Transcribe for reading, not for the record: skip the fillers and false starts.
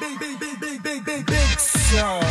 big soul.